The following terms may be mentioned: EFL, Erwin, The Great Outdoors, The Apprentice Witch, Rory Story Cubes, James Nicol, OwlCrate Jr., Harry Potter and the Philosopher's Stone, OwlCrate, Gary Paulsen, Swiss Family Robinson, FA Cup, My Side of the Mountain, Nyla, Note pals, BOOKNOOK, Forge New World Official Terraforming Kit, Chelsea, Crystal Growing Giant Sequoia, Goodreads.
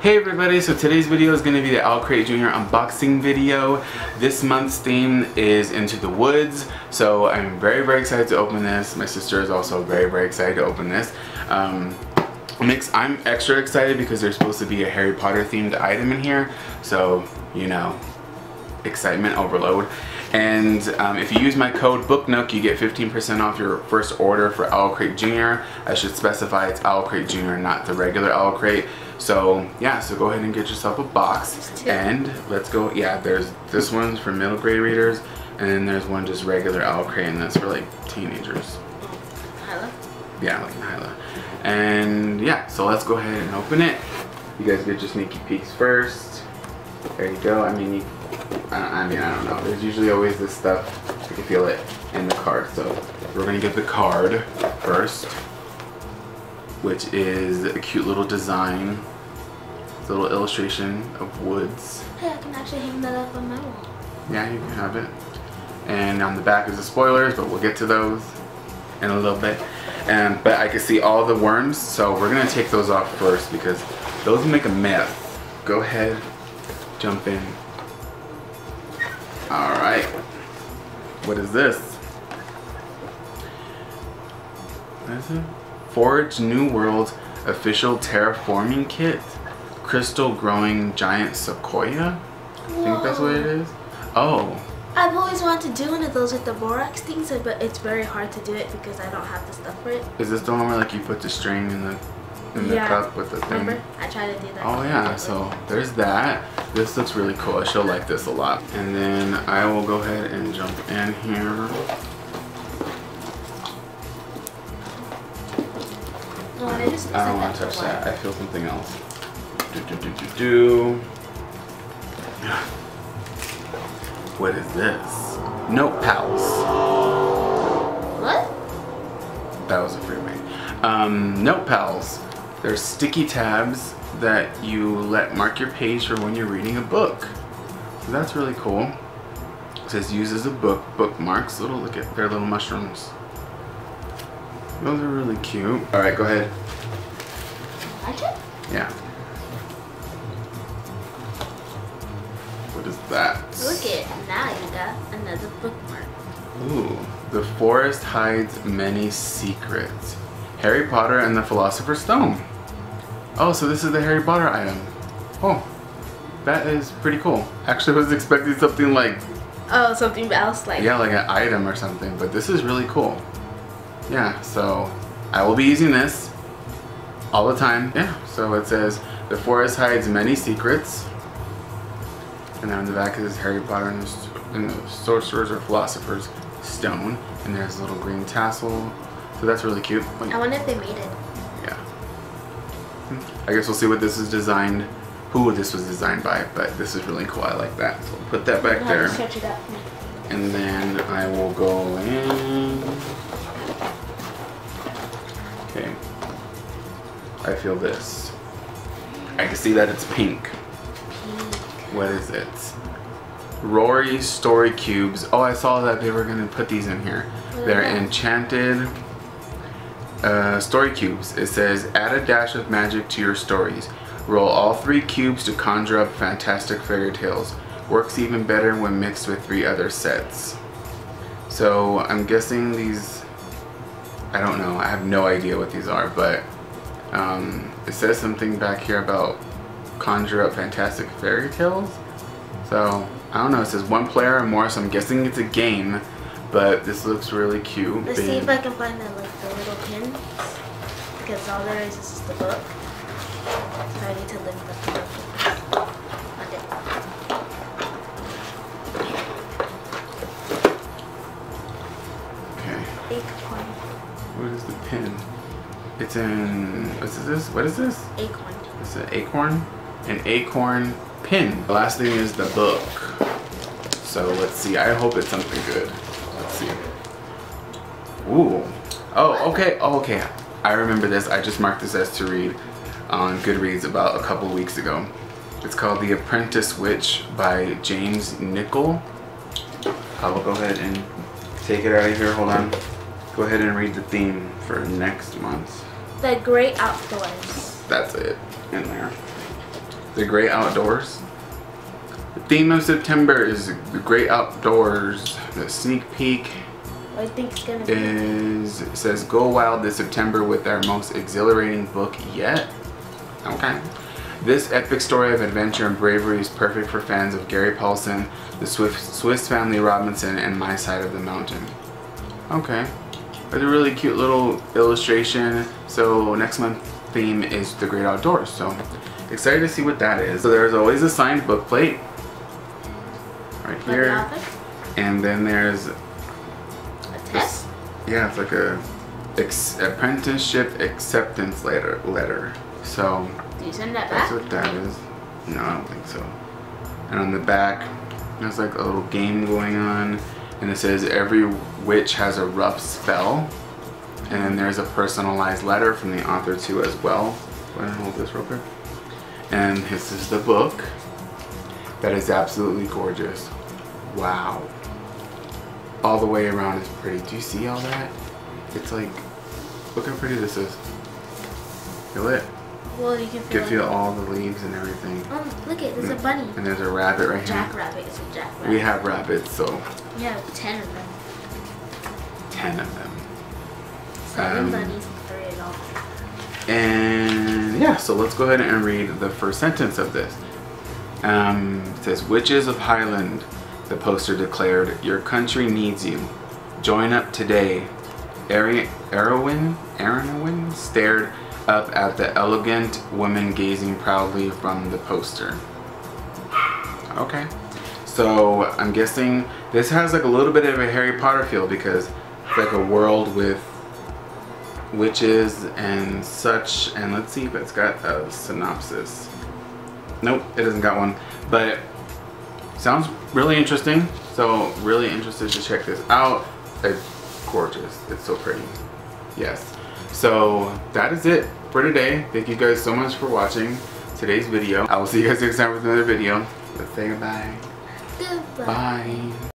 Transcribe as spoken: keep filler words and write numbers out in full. Hey everybody, so today's video is going to be the OwlCrate Junior unboxing video. This month's theme is Into the Woods, so I'm very, very excited to open this. My sister is also very, very excited to open this. Um, I'm extra excited because there's supposed to be a Harry Potter themed item in here, so, you know, excitement overload. And um, if you use my code BOOKNOOK, you get fifteen percent off your first order for OwlCrate Junior I should specify it's OwlCrate Junior, not the regular OwlCrate. So yeah, so go ahead and get yourself a box. And let's go, yeah, there's this one's for middle grade readers, and then there's one just regular OwlCrate, and that's for like teenagers. Nyla? Yeah, like Nyla. And yeah, so let's go ahead and open it. You guys get your sneaky peeks first. There you go. I mean, you, I, I mean, I don't know. There's usually always this stuff, you can feel it in the card. So we're gonna get the card first, which is a cute little design. It's a little illustration of woods. Hey, I can actually hang that up on my wall. Yeah, you can have it. And on the back is the spoilers, but we'll get to those in a little bit. And but I can see all the worms, so we're gonna take those off first because those make a mess. Go ahead, jump in. All right, what is this? What is it? Forge New World Official Terraforming Kit, Crystal Growing Giant Sequoia. Whoa. I think that's what it is. Oh. I've always wanted to do one of those with the borax things, but it's very hard to do it because I don't have the stuff for it. Is this the one where like you put the string in the in the yeah. cup with the thing? Remember? I tried to do that. Oh yeah, so there's that. This looks really cool. I still like this a lot. And then I will go ahead and jump in here. No, I, just I don't like want to touch one. that. I feel something else. Do, do, do, do, do. What is this? Note pals. What? That was a freeway. Um, note pals. They're sticky tabs that you let mark your page for when you're reading a book. So that's really cool. It says use as a book bookmarks. Little look at their little mushrooms. Those are really cute. All right, go ahead. Like it? Yeah. What is that? Look it, now you got another bookmark. Ooh, the forest hides many secrets. Harry Potter and the Philosopher's Stone. Oh, so this is the Harry Potter item. Oh, that is pretty cool. Actually, I was expecting something like... Oh, something else like... Yeah, like an item or something, but this is really cool. Yeah, so I will be using this all the time. Yeah, so it says, the forest hides many secrets. And then on the back is Harry Potter and the, and the Sorcerer's or Philosopher's Stone. And there's a little green tassel. So that's really cute. Like, I wonder if they made it. Yeah. I guess we'll see what this is designed, who this was designed by, but this is really cool. I like that. So we'll put that back there. I'll stretch it up. And then I will go in. Okay, I feel this. I can see that it's pink. Pink. What is it? Rory Story Cubes. Oh, I saw that they were gonna put these in here. They're enchanted uh, story cubes. It says, add a dash of magic to your stories. Roll all three cubes to conjure up fantastic fairy tales. Works even better when mixed with three other sets. So I'm guessing these, I don't know, I have no idea what these are, but um, it says something back here about conjure up fantastic fairy tales. So, I don't know, it says one player or more, so I'm guessing it's a game, but this looks really cute. Let's see if I can find the, like, the little pins, because all there is is just the book. So I need to look at the book. What is the pin? It's in, what is this? What is this? Acorn. It's an acorn? An acorn pin. The last thing is the book. So let's see. I hope it's something good. Let's see. Ooh. Oh, okay. Oh, okay. I remember this. I just marked this as to read on Goodreads about a couple weeks ago. It's called The Apprentice Witch by James Nicol. I will go ahead and take it out of here. Hold on. Go ahead and read the theme for next month. The Great Outdoors. That's it in there. The Great Outdoors. The theme of September is The Great Outdoors. The sneak peek I think it's gonna is, it says go wild this September with our most exhilarating book yet. Okay. This epic story of adventure and bravery is perfect for fans of Gary Paulsen, the Swiss, Swiss Family Robinson, and My Side of the Mountain. Okay. It's a really cute little illustration. So next month's theme is The Great Outdoors. So excited to see what that is. So there's always a signed book plate right here. And then there's a test? This, yeah, it's like a ex apprenticeship acceptance letter. letter. So do you send that back? That's what that is. No, I don't think so. And on the back, there's like a little game going on. And it says every witch has a rough spell. And then there's a personalized letter from the author too as well. Go ahead and hold this real quick. And this is the book. That is absolutely gorgeous. Wow. All the way around is pretty. Do you see all that? It's like, look how pretty this is. Feel it? Well, you can feel, you can feel all the leaves and everything. Oh, look it, there's a bunny. And there's a rabbit right here. Jackrabbit, it's a jackrabbit. We have rabbits, so. Yeah, ten of them. Ten of them. Seven um, bunnies and three adults. And yeah, so let's go ahead and read the first sentence of this. Um, it says, Witches of Highland, the poster declared, your country needs you. Join up today. Erwin, Erwin stared up at the elegant woman gazing proudly from the poster. Okay. So I'm guessing this has like a little bit of a Harry Potter feel because it's like a world with witches and such. And let's see if it's got a synopsis. Nope, it hasn't got one. But sounds really interesting. So really interested to check this out. It's gorgeous. It's so pretty. Yes. So that is it for today. Thank you guys so much for watching today's video. I will see you guys next time with another video. Let's say goodbye. Goodbye. Bye.